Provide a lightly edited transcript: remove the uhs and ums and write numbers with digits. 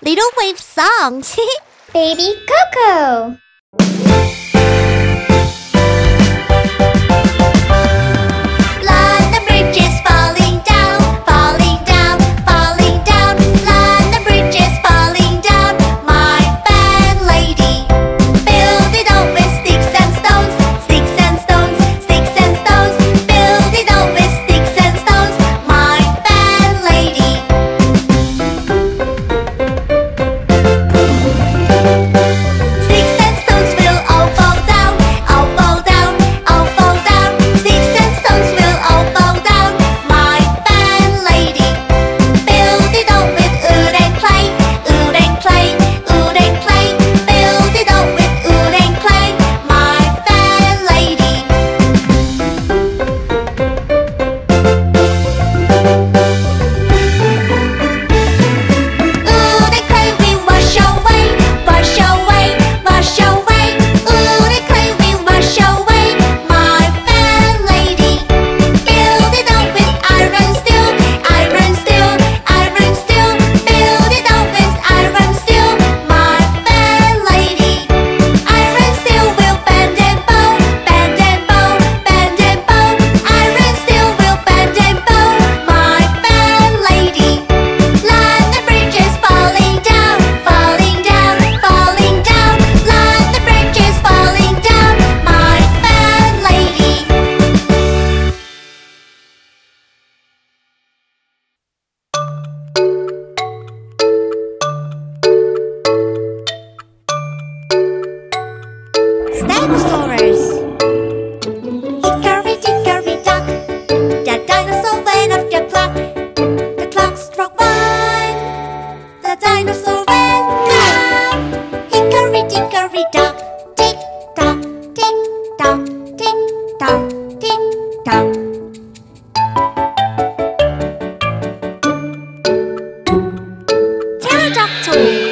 Little Wave Songs. Baby Coco. Pterodactyl.